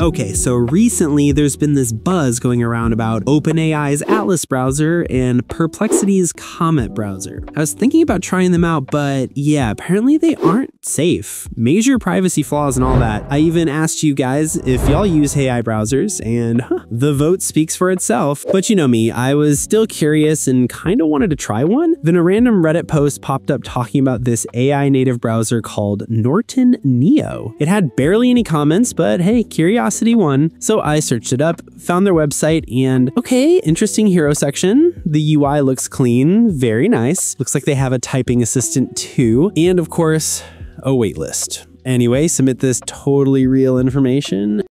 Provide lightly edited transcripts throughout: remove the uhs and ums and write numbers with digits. Okay, so recently there's been this buzz going around about OpenAI's Atlas browser and Perplexity's Comet browser. I was thinking about trying them out, but yeah, apparently they aren't safe. Major privacy flaws and all that. I even asked you guys if y'all use AI browsers, and the vote speaks for itself. But you know me, I was still curious and kind of wanted to try one. Then a random Reddit post popped up talking about this AI native browser called Norton Neo. It had barely any comments, but hey, curiosity won. So I searched it up, found their website, and okay, interesting hero section. The UI looks clean, very nice. Looks like they have a typing assistant too, and of course, a waitlist. Anyway, submit this totally real information.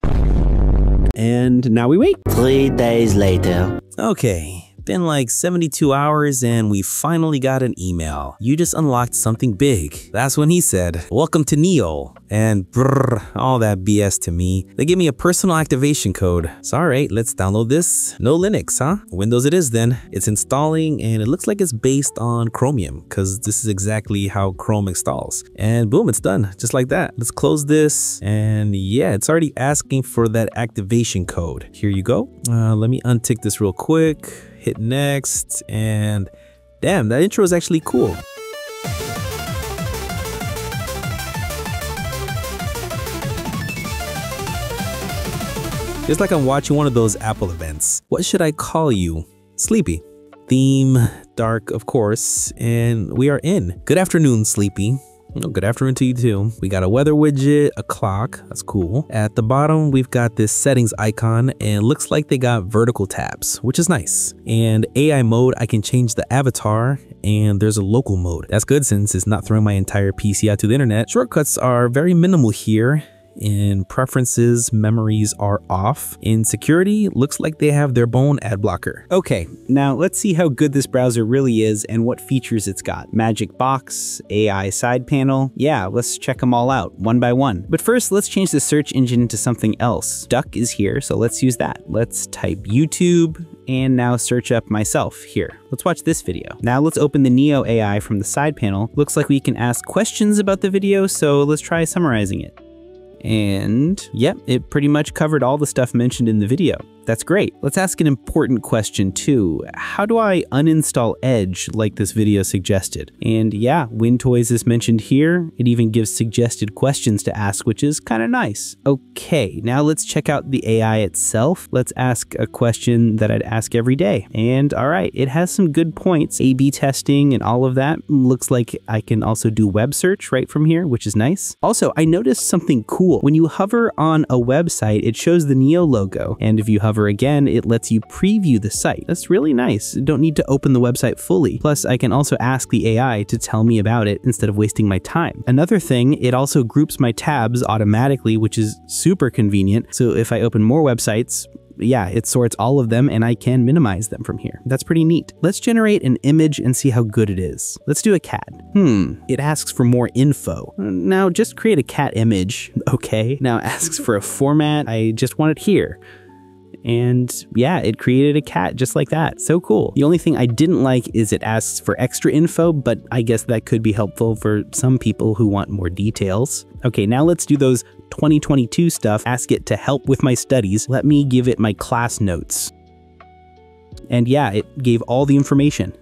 And now we wait. 3 days later. Okay. Been like 72 hours and we finally got an email. You just unlocked something big. That's when he said, welcome to Neo. And brrr, all that BS to me. They gave me a personal activation code. So all right, let's download this. No Linux, huh? Windows it is then. It's installing and it looks like it's based on Chromium because this is exactly how Chrome installs. And boom, it's done just like that. Let's close this. And yeah, it's already asking for that activation code. Here you go. Let me untick this real quick. Hit next, and damn, that intro is actually cool. It's like I'm watching one of those Apple events. What should I call you? Sleepy. Theme, dark, of course, and we are in. Good afternoon, Sleepy. Oh, good afternoon to you too. We got a weather widget, a clock, that's cool. At the bottom, we've got this settings icon and it looks like they got vertical tabs, which is nice. And AI mode, I can change the avatar and there's a local mode. That's good since it's not throwing my entire PC out to the internet. Shortcuts are very minimal here. In preferences, memories are off. In security, looks like they have their own ad blocker. Okay, now let's see how good this browser really is and what features it's got. Magic box, AI side panel. Yeah, let's check them all out one by one. But first, let's change the search engine to something else. Duck is here, so let's use that. Let's type YouTube and now search up myself here. Let's watch this video. Now let's open the Neo AI from the side panel. Looks like we can ask questions about the video, so let's try summarizing it. And yep, it pretty much covered all the stuff mentioned in the video. That's great. Let's ask an important question too. How do I uninstall Edge like this video suggested? And yeah, WinToys is mentioned here. It even gives suggested questions to ask, which is kind of nice. Okay, now let's check out the AI itself. Let's ask a question that I'd ask every day. And all right, it has some good points. A/B testing and all of that. Looks like I can also do web search right from here, which is nice. Also, I noticed something cool. When you hover on a website, it shows the Neo logo. And if you hover again, it lets you preview the site. That's really nice. You don't need to open the website fully. Plus, I can also ask the AI to tell me about it instead of wasting my time. Another thing, it also groups my tabs automatically, which is super convenient. So if I open more websites, yeah, it sorts all of them and I can minimize them from here. That's pretty neat. Let's generate an image and see how good it is. Let's do a cat. It asks for more info. Now just create a cat image. Okay. Now asks for a format. I just want it here. And yeah, it created a cat just like that. So cool. The only thing I didn't like is it asks for extra info, but I guess that could be helpful for some people who want more details. Okay, now let's do those 2022 stuff. Ask it to help with my studies. Let me give it my class notes. And yeah, it gave all the information.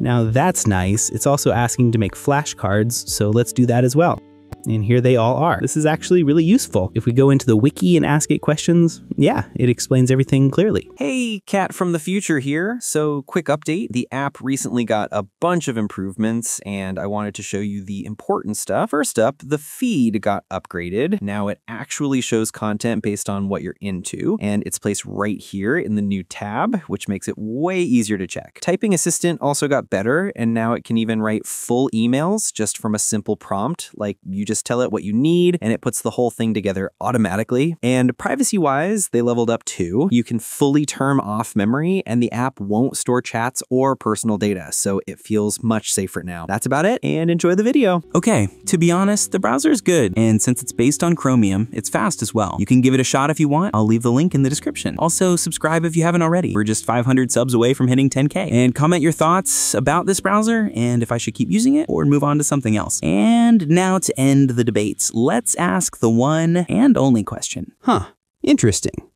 Now that's nice. It's also asking to make flashcards, so let's do that as well. And here they all are. This is actually really useful. If we go into the wiki and ask it questions, yeah, it explains everything clearly. Hey, Cat from the future here. So quick update. The app recently got a bunch of improvements and I wanted to show you the important stuff. First up, the feed got upgraded. Now it actually shows content based on what you're into and it's placed right here in the new tab, which makes it way easier to check. Typing assistant also got better and now it can even write full emails just from a simple prompt. Like you just tell it what you need and it puts the whole thing together automatically. And privacy wise, they leveled up too. You can fully turn off memory and the app won't store chats or personal data. So it feels much safer now. That's about it and enjoy the video. Okay, to be honest, the browser is good. And since it's based on Chromium, it's fast as well. You can give it a shot if you want. I'll leave the link in the description. Also subscribe if you haven't already. We're just 500 subs away from hitting 10K. And comment your thoughts about this browser and if I should keep using it or move on to something else. And now to end the debates, let's ask the one and only question. Huh. Interesting.